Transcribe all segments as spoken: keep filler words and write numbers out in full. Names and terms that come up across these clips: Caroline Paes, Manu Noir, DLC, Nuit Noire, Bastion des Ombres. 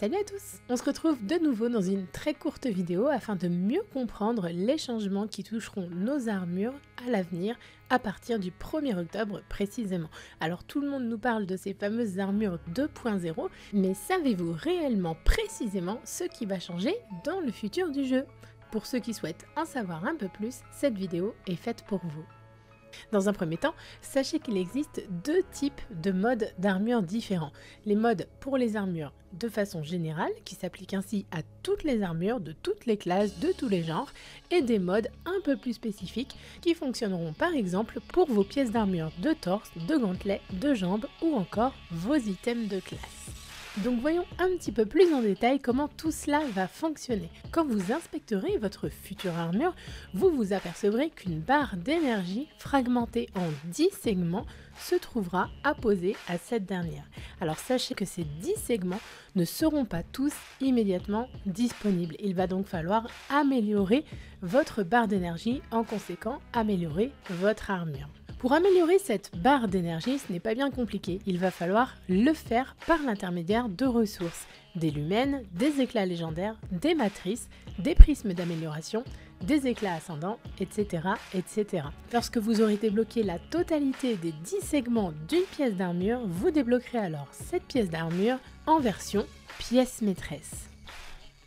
Salut à tous! On se retrouve de nouveau dans une très courte vidéo afin de mieux comprendre les changements qui toucheront nos armures à l'avenir à partir du premier octobre précisément. Alors tout le monde nous parle de ces fameuses armures deux point zéro, mais savez-vous réellement précisément ce qui va changer dans le futur du jeu? Pour ceux qui souhaitent en savoir un peu plus, cette vidéo est faite pour vous. Dans un premier temps, sachez qu'il existe deux types de modes d'armure différents. Les modes pour les armures de façon générale, qui s'appliquent ainsi à toutes les armures de toutes les classes, de tous les genres, et des modes un peu plus spécifiques qui fonctionneront par exemple pour vos pièces d'armure de torse, de gantelets, de jambes ou encore vos items de classe. Donc voyons un petit peu plus en détail comment tout cela va fonctionner. Quand vous inspecterez votre future armure, vous vous apercevrez qu'une barre d'énergie fragmentée en dix segments se trouvera apposée à cette dernière. Alors sachez que ces dix segments ne seront pas tous immédiatement disponibles. Il va donc falloir améliorer votre barre d'énergie, en conséquent améliorer votre armure. Pour améliorer cette barre d'énergie, ce n'est pas bien compliqué, il va falloir le faire par l'intermédiaire de ressources, des lumens, des éclats légendaires, des matrices, des prismes d'amélioration, des éclats ascendants, et cetera, et cetera. Lorsque vous aurez débloqué la totalité des dix segments d'une pièce d'armure, vous débloquerez alors cette pièce d'armure en version pièce maîtresse.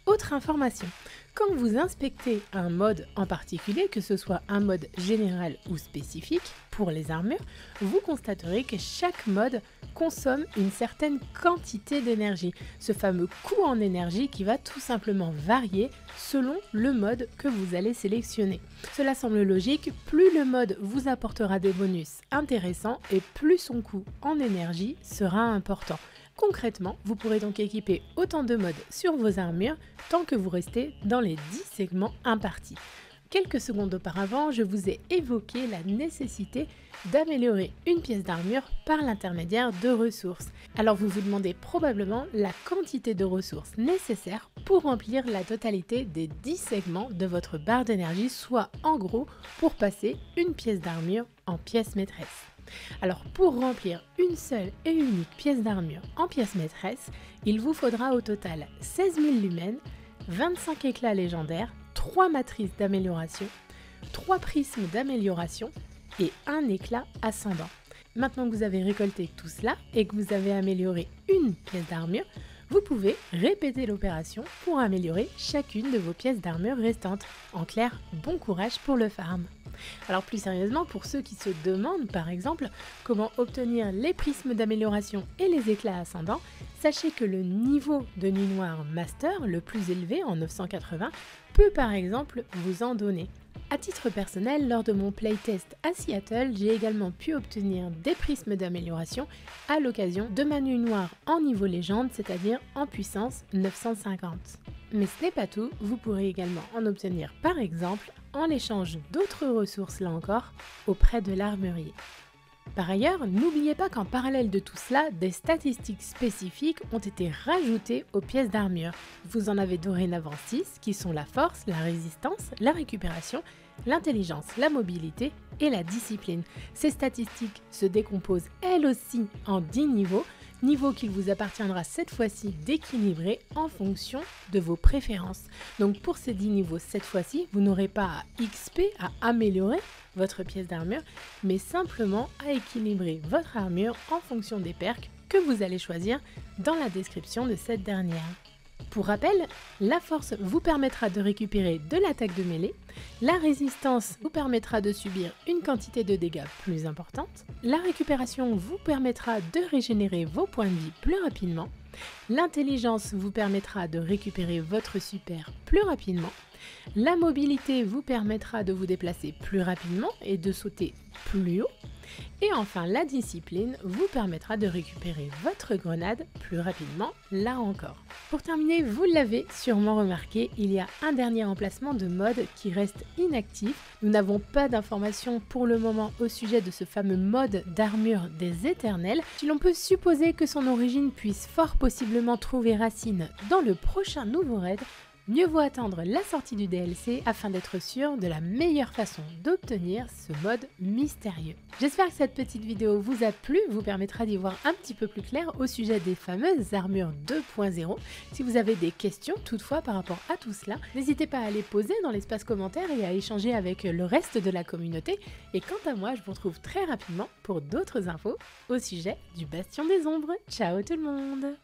Autre information, quand vous inspectez un mode en particulier, que ce soit un mode général ou spécifique pour les armures, vous constaterez que chaque mode consomme une certaine quantité d'énergie, ce fameux coût en énergie qui va tout simplement varier selon le mode que vous allez sélectionner. Cela semble logique, plus le mode vous apportera des bonus intéressants et plus son coût en énergie sera important. Concrètement, vous pourrez donc équiper autant de modes sur vos armures tant que vous restez dans les dix segments impartis. Quelques secondes auparavant, je vous ai évoqué la nécessité d'améliorer une pièce d'armure par l'intermédiaire de ressources. Alors vous vous demandez probablement la quantité de ressources nécessaires pour remplir la totalité des dix segments de votre barre d'énergie, soit en gros pour passer une pièce d'armure en pièce maîtresse. Alors pour remplir une seule et unique pièce d'armure en pièce maîtresse, il vous faudra au total seize mille lumens, vingt-cinq éclats légendaires, trois matrices d'amélioration, trois prismes d'amélioration et un éclat ascendant. Maintenant que vous avez récolté tout cela et que vous avez amélioré une pièce d'armure, vous pouvez répéter l'opération pour améliorer chacune de vos pièces d'armure restantes. En clair, bon courage pour le farm. Alors plus sérieusement, pour ceux qui se demandent par exemple comment obtenir les prismes d'amélioration et les éclats ascendants, sachez que le niveau de Nuit Noire Master, le plus élevé en neuf cent quatre-vingts, peut par exemple vous en donner. A titre personnel, lors de mon playtest à Seattle, j'ai également pu obtenir des prismes d'amélioration à l'occasion de Manu Noir en niveau légende, c'est-à-dire en puissance neuf cent cinquante. Mais ce n'est pas tout, vous pourrez également en obtenir par exemple en échange d'autres ressources, là encore, auprès de l'armurier. Par ailleurs, n'oubliez pas qu'en parallèle de tout cela, des statistiques spécifiques ont été rajoutées aux pièces d'armure. Vous en avez dorénavant six qui sont la force, la résistance, la récupération, l'intelligence, la mobilité et la discipline. Ces statistiques se décomposent elles aussi en dix niveaux, niveau qu'il vous appartiendra cette fois-ci d'équilibrer en fonction de vos préférences. Donc pour ces dix niveaux cette fois-ci, vous n'aurez pas à X P, à améliorer votre pièce d'armure, mais simplement à équilibrer votre armure en fonction des perks que vous allez choisir dans la description de cette dernière. Pour rappel, la force vous permettra de récupérer de l'attaque de mêlée, la résistance vous permettra de subir une quantité de dégâts plus importante, la récupération vous permettra de régénérer vos points de vie plus rapidement, l'intelligence vous permettra de récupérer votre super plus rapidement, la mobilité vous permettra de vous déplacer plus rapidement et de sauter plus haut, et enfin la discipline vous permettra de récupérer votre grenade plus rapidement, là encore. Pour terminer, vous l'avez sûrement remarqué, il y a un dernier emplacement de mode qui reste inactif. Nous n'avons pas d'informations pour le moment au sujet de ce fameux mode d'armure des éternels. Si l'on peut supposer que son origine puisse fort possiblement trouver racine dans le prochain nouveau raid, Mieux vaut attendre la sortie du D L C afin d'être sûr de la meilleure façon d'obtenir ce mode mystérieux. J'espère que cette petite vidéo vous a plu, vous permettra d'y voir un petit peu plus clair au sujet des fameuses armures deux point zéro. Si vous avez des questions toutefois par rapport à tout cela, n'hésitez pas à les poser dans l'espace commentaire et à échanger avec le reste de la communauté. Et quant à moi, je vous retrouve très rapidement pour d'autres infos au sujet du Bastion des Ombres. Ciao tout le monde!